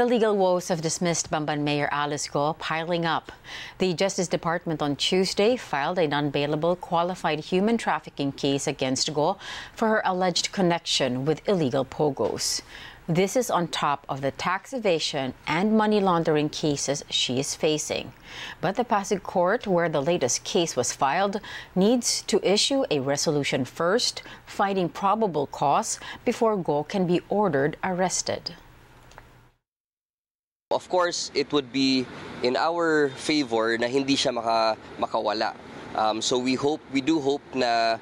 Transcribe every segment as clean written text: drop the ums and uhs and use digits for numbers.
The legal woes of dismissed Bamban Mayor Alice Guo piling up. The Justice Department on Tuesday filed a non-bailable qualified human trafficking case against Guo for her alleged connection with illegal POGOs. This is on top of the tax evasion and money laundering cases she is facing. But the Pasig Court, where the latest case was filed, needs to issue a resolution first, finding probable cause before Guo can be ordered arrested. Of course, it would be in our favor na hindi siya makawala. So we do hope na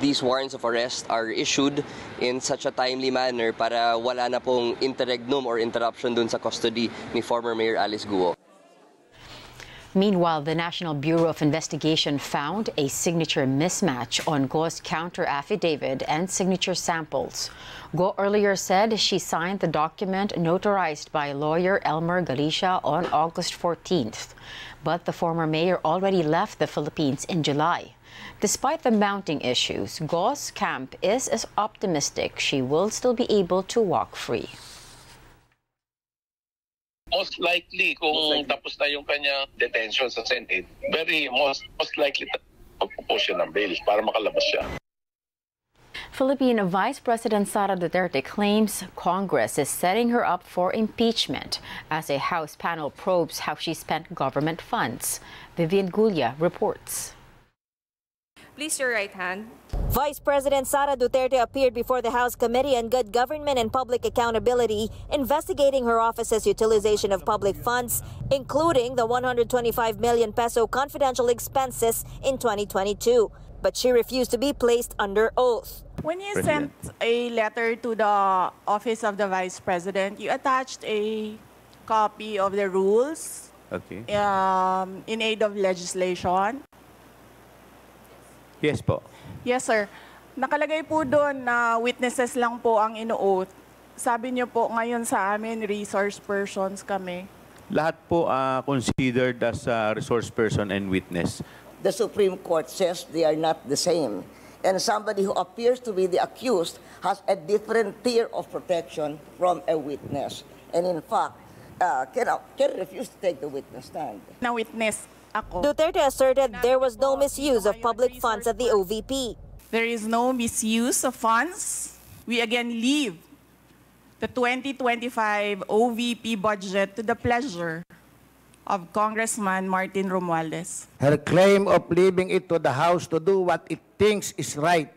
these warrants of arrest are issued in such a timely manner para wala na pong interregnum or interruption dun sa custody ni former Mayor Alice Guo. Meanwhile, the National Bureau of Investigation found a signature mismatch on Guo's counter affidavit and signature samples. Guo earlier said she signed the document notarized by lawyer Elmer Galicia on August 14th. But the former mayor already left the Philippines in July. Despite the mounting issues, Guo's camp is as optimistic she will still be able to walk free. Most likely, kung tapos na yung kanyang detention sa Senate, most likely magpo-post siya ng bail para makalabas siya. Philippine Vice President Sara Duterte claims Congress is setting her up for impeachment as a House panel probes how she spent government funds. Vivian Gulia reports. Please, your right hand. Vice President Sara Duterte appeared before the House Committee on Good Government and Public Accountability, investigating her office's utilization of public funds, including the 125 million peso confidential expenses in 2022. But she refused to be placed under oath. When you sent a letter to the office of the Vice President, you attached a copy of the rules in aid of legislation. Yes po. Yes, sir. Nakalagay po doon na witnesses lang po ang ino-oath. Sabi niyo po ngayon sa amin, resource persons kami. Lahat po considered as a resource person and witness. The Supreme Court says they are not the same. And somebody who appears to be the accused has a different tier of protection from a witness. And in fact, can refuse to take the witness stand. Na witness. Duterte asserted there was no misuse of public funds at the OVP. There is no misuse of funds. We again leave the 2025 OVP budget to the pleasure of Congressman Martin Romualdez. Her claim of leaving it to the House to do what it thinks is right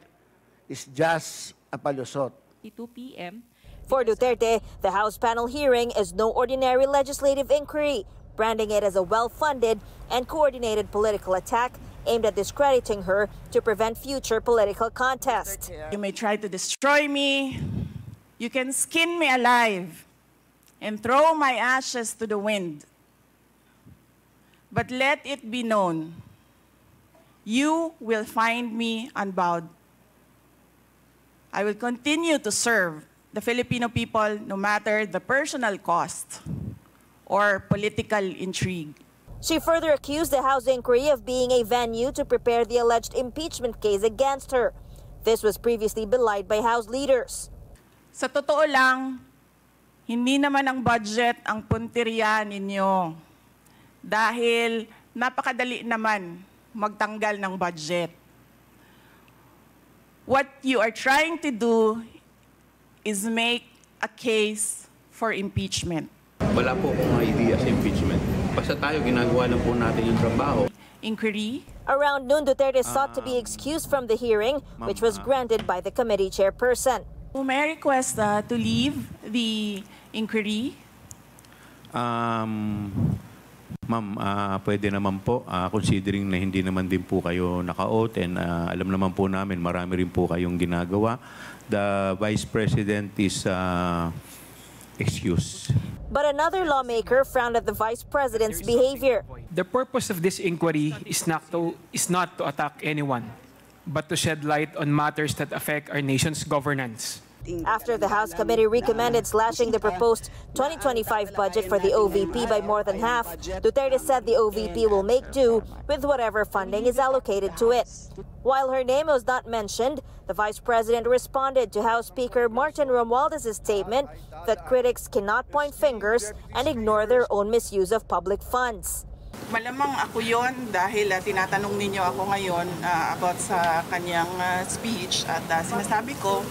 is just a palusot. 2 p.m. For Duterte, the House panel hearing is no ordinary legislative inquiry, branding it as a well-funded and coordinated political attack aimed at discrediting her to prevent future political contests. You may try to destroy me. You can skin me alive and throw my ashes to the wind. But let it be known, you will find me unbowed. I will continue to serve the Filipino people no matter the personal cost or political intrigue. She further accused the House inquiry of being a venue to prepare the alleged impeachment case against her. This was previously belied by House leaders. Sa totoo lang, hindi naman ang budget ang punteriya ninyo dahil napakadali naman magtanggal ng budget. What you are trying to do is make a case for impeachment. Wala po akong idea sa impeachment. Basta tayo, ginagawa lang po natin yung trabaho. Inquiry? Around noon, Duterte sought to be excused from the hearing, which was granted by the committee chairperson. May I request to leave the inquiry? Pwede naman po. Considering na hindi naman din po kayo naka-oath and alam naman po namin, marami rin po kayong ginagawa. The Vice President is excused. But another lawmaker frowned at the Vice President's behavior. The purpose of this inquiry is not to attack anyone, but to shed light on matters that affect our nation's governance. After the House Committee recommended slashing the proposed 2025 budget for the OVP by more than half, Duterte said the OVP will make do with whatever funding is allocated to it. While her name was not mentioned, the Vice President responded to House Speaker Martin Romualdez's statement that critics cannot point fingers and ignore their own misuse of public funds. Malamang ako yon dahil tinatanong ninyo ako ngayon about sa kanyang speech at sinasabi ko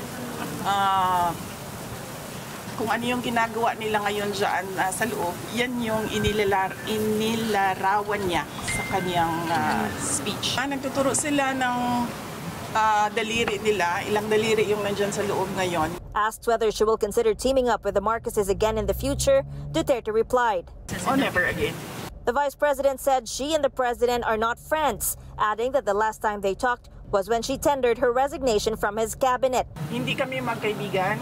kung ano yung ginagawa nila ngayon dyan sa loob, yan yung inilarawan niya sa kanyang speech. Nagtuturo sila ng daliri nila, ilang daliri yung nandyan sa loob ngayon. Asked whether she will consider teaming up with the Marcoses again in the future, Duterte replied, "Oh, never again." The Vice President said she and the President are not friends, adding that the last time they talked was when she tendered her resignation from his cabinet. Hindi kami magkaibigan.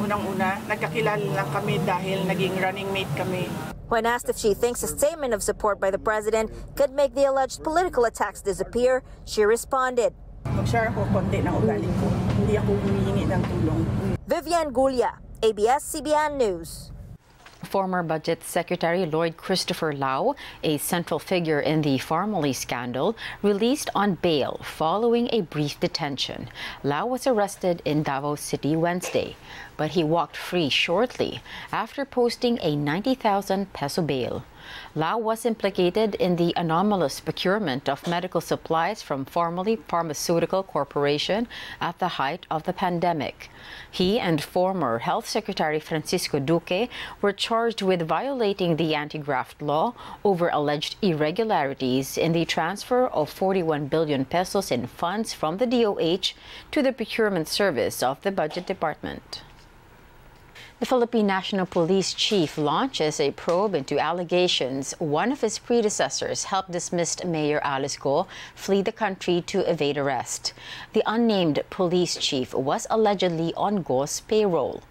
Unang-una, nagkakilala lang kami dahil naging running mate kami. When asked if she thinks a statement of support by the President could make the alleged political attacks disappear, she responded, "Mag-share ako konti ng ugali ko. Hindi ako humihingi ng tulong." Vivian Gulia, ABS-CBN News. Former Budget Secretary Lloyd Christopher Lau, a central figure in the Farmally scandal, released on bail following a brief detention. Lau was arrested in Davao City Wednesday, but he walked free shortly after posting a 90,000 peso bail. Lau was implicated in the anomalous procurement of medical supplies from Farmally Pharmaceutical Corporation at the height of the pandemic. He and former Health Secretary Francisco Duque were charged with violating the anti-graft law over alleged irregularities in the transfer of 41 billion pesos in funds from the DOH to the procurement service of the Budget Department. The Philippine National Police Chief launches a probe into allegations one of his predecessors helped dismissed Mayor Alice Guo flee the country to evade arrest. The unnamed police chief was allegedly on Guo's payroll.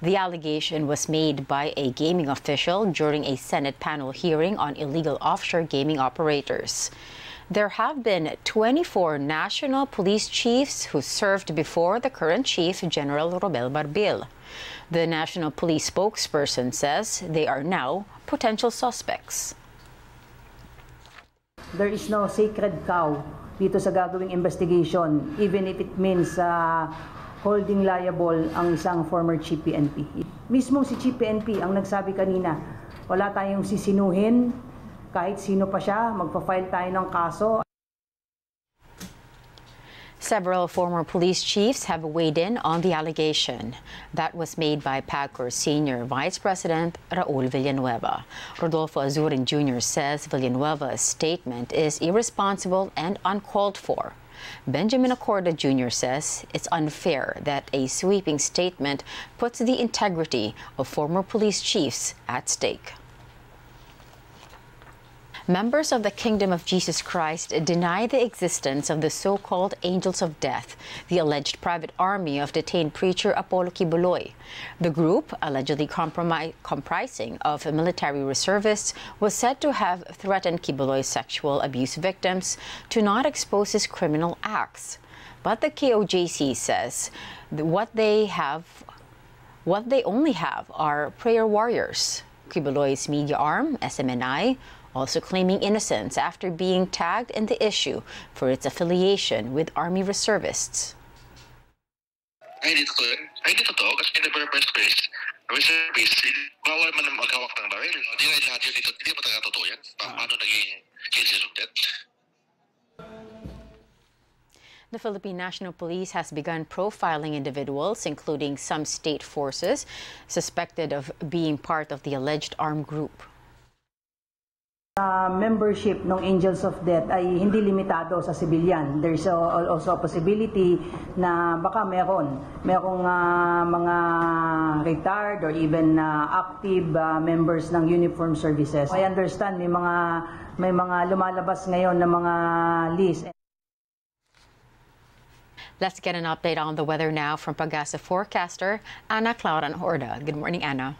The allegation was made by a gaming official during a Senate panel hearing on illegal offshore gaming operators. There have been 24 national police chiefs who served before the current chief, General Robel Barbil. The national police spokesperson says they are now potential suspects. There is no sacred cow dito sa gagawing investigation, even if it means holding liable ang isang former chief PNP. Mismo si chief PNP ang nagsabi kanina, wala tayong sisinuhin. Kahit sino pa siya, magpa-file tayo ng kaso. Several former police chiefs have weighed in on the allegation that was made by PAGCOR's Senior Vice President Raul Villanueva. Rodolfo Azurin Jr. says Villanueva's statement is irresponsible and uncalled for. Benjamin Acorda Jr. says it's unfair that a sweeping statement puts the integrity of former police chiefs at stake. Members of the Kingdom of Jesus Christ deny the existence of the so-called Angels of Death, the alleged private army of detained preacher Apollo Quiboloy. The group, allegedly comprising of military reservists, was said to have threatened Quiboloy's sexual abuse victims to not expose his criminal acts. But the KOJC says what they only have are prayer warriors. Quiboloy's media arm, SMNI, also claiming innocence after being tagged in the issue for its affiliation with Army reservists. Ay, dito to, kasi the purpose is reservist, bawal man ang magkawak ng baril. Hindi na lahat yun dito, hindi mo talaga totoo yan. Paano naging cases of death? The Philippine National Police has begun profiling individuals, including some state forces, suspected of being part of the alleged armed group. Membership ng Angels of Death ay hindi limitado sa civilian. There's also a possibility na baka merong mga retired or even active members ng uniform services. I understand may mga lumalabas ngayon na mga list. Let's get an update on the weather now from Pagasa forecaster Ana Clorando. Good morning, Ana.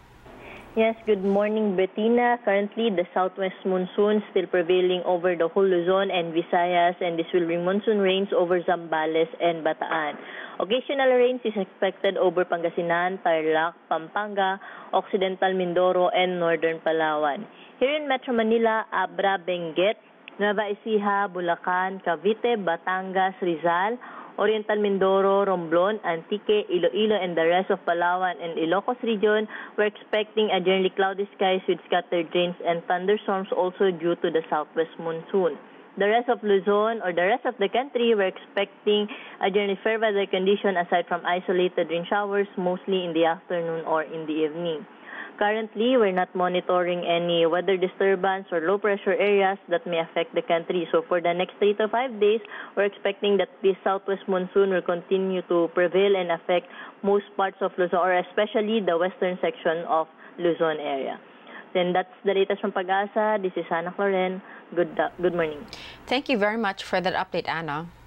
Yes, good morning, Bettina. Currently, the southwest monsoon still prevailing over the whole Luzon and Visayas, and this will bring monsoon rains over Zambales and Bataan. Occasional rains is expected over Pangasinan, Tarlac, Pampanga, Occidental Mindoro, and Northern Palawan. Here in Metro Manila, Abra, Benguet, Nueva Ecija, Bulacan, Cavite, Batangas, Rizal, Oriental Mindoro, Romblon, Antique, Iloilo, and the rest of Palawan and Ilocos region, we're expecting a generally cloudy skies with scattered rains and thunderstorms also due to the southwest monsoon. The rest of Luzon or the rest of the country, we're expecting a generally fair weather condition aside from isolated rain showers, mostly in the afternoon or in the evening. Currently, we're not monitoring any weather disturbance or low-pressure areas that may affect the country. So for the next 3 to 5 days, we're expecting that this southwest monsoon will continue to prevail and affect most parts of Luzon, or especially the western section of Luzon area. Then that's the latest from Pagasa. This is Ana Clorando. Good morning. Thank you very much for that update, Ana.